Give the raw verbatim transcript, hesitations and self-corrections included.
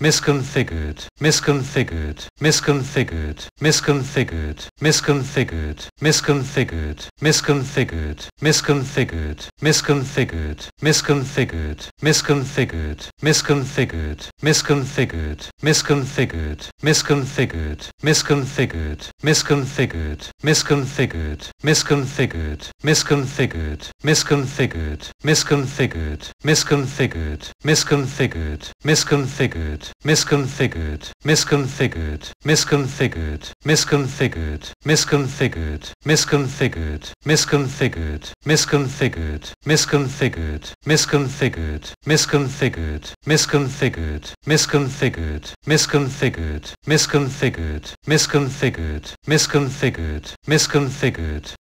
misconfigured, misconfigured, misconfigured, misconfigured, misconfigured, misconfigured, misconfigured, misconfigured, misconfigured, misconfigured, misconfigured, misconfigured, misconfigured, misconfigured, misconfigured, misconfigured, misconfigured, misconfigured, misconfigured, misconfigured, misconfigured, misconfigured, misconfigured, misconfigured, misconfigured, misconfigured, misconfigured, misconfigured, misconfigured, misconfigured, misconfigured, misconfigured, misconfigured, misconfigured, misconfigured, misconfigured, misconfigured, misconfigured, misconfigured, misconfigured, misconfigured, misconfigured, misconfigured,